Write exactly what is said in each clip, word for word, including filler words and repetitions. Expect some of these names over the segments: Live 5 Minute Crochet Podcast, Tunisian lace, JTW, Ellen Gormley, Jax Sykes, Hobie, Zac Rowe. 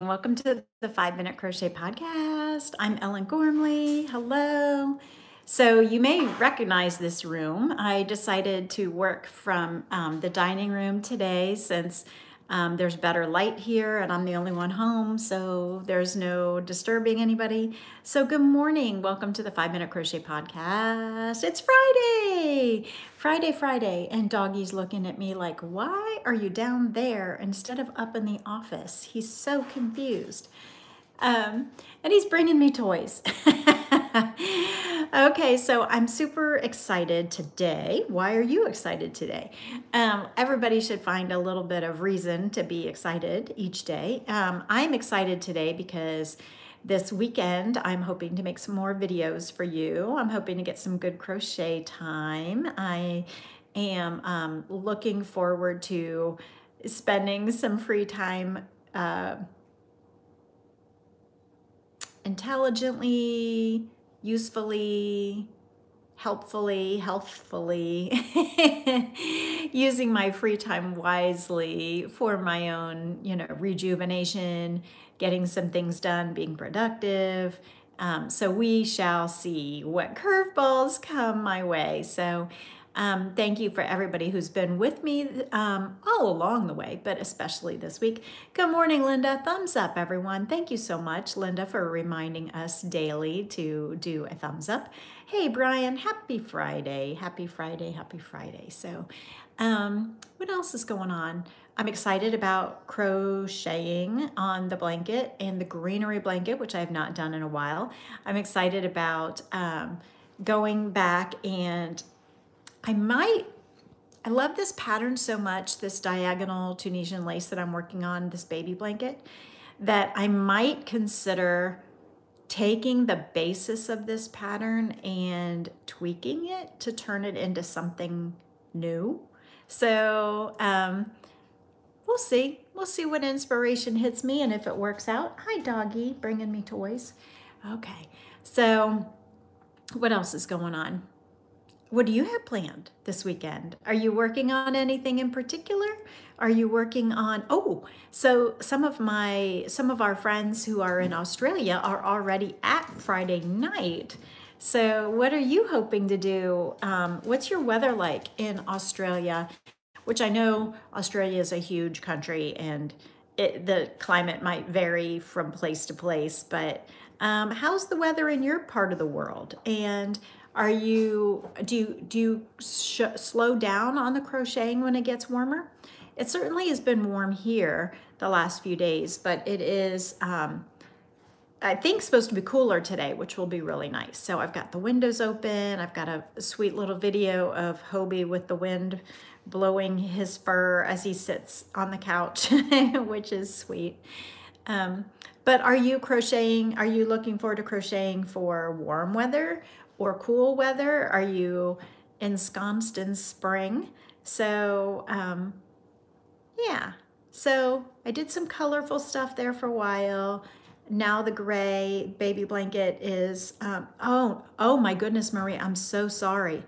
Welcome to the Five Minute Crochet Podcast. I'm Ellen Gormley. Hello. So you may recognize this room. I decided to work from um, the dining room today since um, there's better light here and I'm the only one home, so there's no disturbing anybody. So good morning. Welcome to the Five Minute Crochet Podcast. It's Friday, Friday, Friday, and Doggy's looking at me like, why are you down there instead of up in the office? He's so confused. Um, and he's bringing me toys. Okay, so I'm super excited today. Why are you excited today? Um, everybody should find a little bit of reason to be excited each day. Um, I'm excited today because this weekend I'm hoping to make some more videos for you. I'm hoping to get some good crochet time. I am um, looking forward to spending some free time uh, intelligently, usefully, helpfully, healthfully, using my free time wisely for my own, you know, rejuvenation, getting some things done, being productive. Um, so we shall see what curveballs come my way. So um, thank you for everybody who's been with me um, all along the way, but especially this week. Good morning, Linda. Thumbs up, everyone. Thank you so much, Linda, for reminding us daily to do a thumbs up. Hey, Brian, happy Friday. Happy Friday, happy Friday. So um, what else is going on? I'm excited about crocheting on the blanket and the greenery blanket, which I have not done in a while. I'm excited about um, going back and I might, I love this pattern so much, this diagonal Tunisian lace that I'm working on, this baby blanket, that I might consider taking the basis of this pattern and tweaking it to turn it into something new. So, um, We'll see. We'll see what inspiration hits me and if it works out. Hi, Doggy, bringing me toys. Okay, so what else is going on? What do you have planned this weekend? Are you working on anything in particular? Are you working on, oh, so some of my, some of our friends who are in Australia are already at Friday night. So what are you hoping to do? Um, what's your weather like in Australia? Which I know Australia is a huge country and it, the climate might vary from place to place, but um, how's the weather in your part of the world? And are you, do you, do you sh slow down on the crocheting when it gets warmer? It certainly has been warm here the last few days, but it is, um, I think, supposed to be cooler today, which will be really nice. So I've got the windows open. I've got a sweet little video of Hobie with the wind blowing his fur as he sits on the couch, which is sweet. Um, but are you crocheting? Are you looking forward to crocheting for warm weather or cool weather? Are you ensconced in spring? So um, yeah, so I did some colorful stuff there for a while. Now the gray baby blanket is, um, oh, oh my goodness, Marie, I'm so sorry.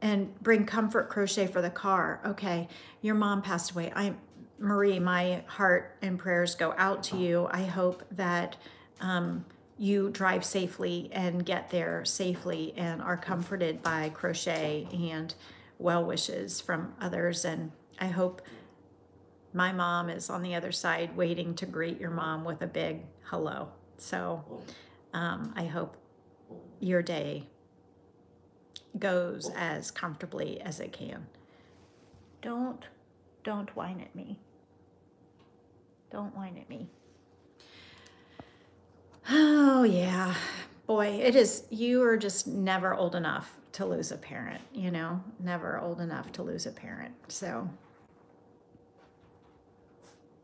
And bring comfort crochet for the car. Okay, your mom passed away. I, Marie, my heart and prayers go out to you. I hope that um, you drive safely and get there safely and are comforted by crochet and well wishes from others. And I hope my mom is on the other side waiting to greet your mom with a big hello. So um, I hope your day goes as comfortably as it can. Don't, don't whine at me. Don't whine at me. Oh yeah, boy, it is, you are just never old enough to lose a parent, you know, never old enough to lose a parent. So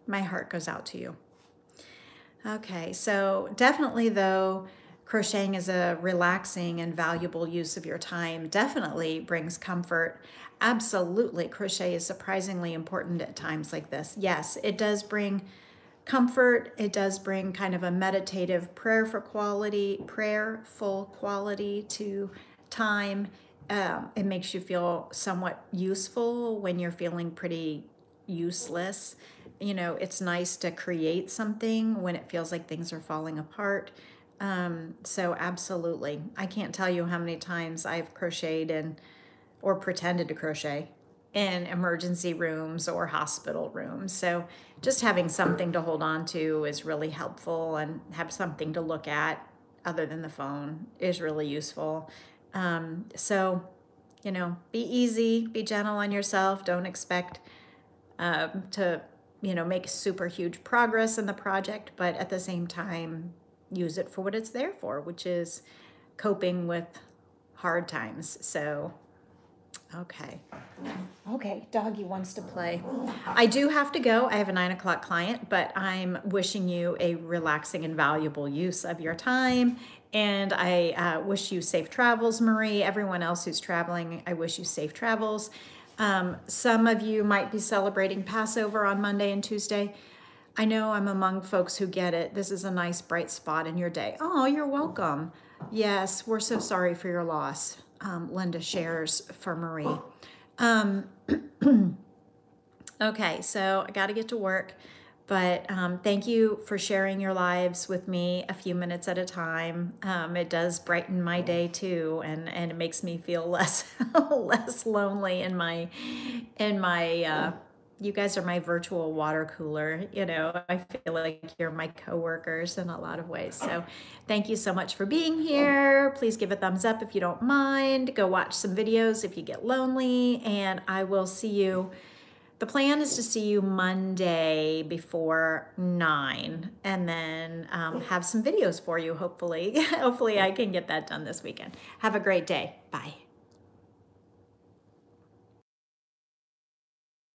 my heart goes out to you. Okay, so definitely though, crocheting is a relaxing and valuable use of your time. Definitely brings comfort. Absolutely, crochet is surprisingly important at times like this. Yes, it does bring comfort. It does bring kind of a meditative, prayerful quality, prayerful quality to time. Um, it makes you feel somewhat useful when you're feeling pretty useless. you know, it's nice to create something when it feels like things are falling apart. Um, so absolutely. I can't tell you how many times I've crocheted and or pretended to crochet in emergency rooms or hospital rooms. So just having something to hold on to is really helpful, and have something to look at other than the phone is really useful. Um, so, you know, be easy, be gentle on yourself. Don't expect um, to, you know, make super huge progress in the project, but at the same time, use it for what it's there for, which is coping with hard times. So, okay. Okay, doggy wants to play. I do have to go. I have a nine o'clock client, but I'm wishing you a relaxing and valuable use of your time. And I uh, wish you safe travels, Marie. Everyone else who's traveling, I wish you safe travels. Um, some of you might be celebrating Passover on Monday and Tuesday. I know I'm among folks who get it. This is a nice bright spot in your day. Oh, you're welcome. Yes, we're so sorry for your loss. Um, Linda shares for Marie. Um, okay, so I got to get to work, but um, thank you for sharing your lives with me a few minutes at a time. Um, it does brighten my day too, and and it makes me feel less less lonely in my in my. Uh, you guys are my virtual water cooler. You know, I feel like you're my coworkers in a lot of ways. So thank you so much for being here. Please give a thumbs up if you don't mind. Go watch some videos if you get lonely, and I will see you. The plan is to see you Monday before nine, and then um, have some videos for you, hopefully. Hopefully I can get that done this weekend. Have a great day. Bye.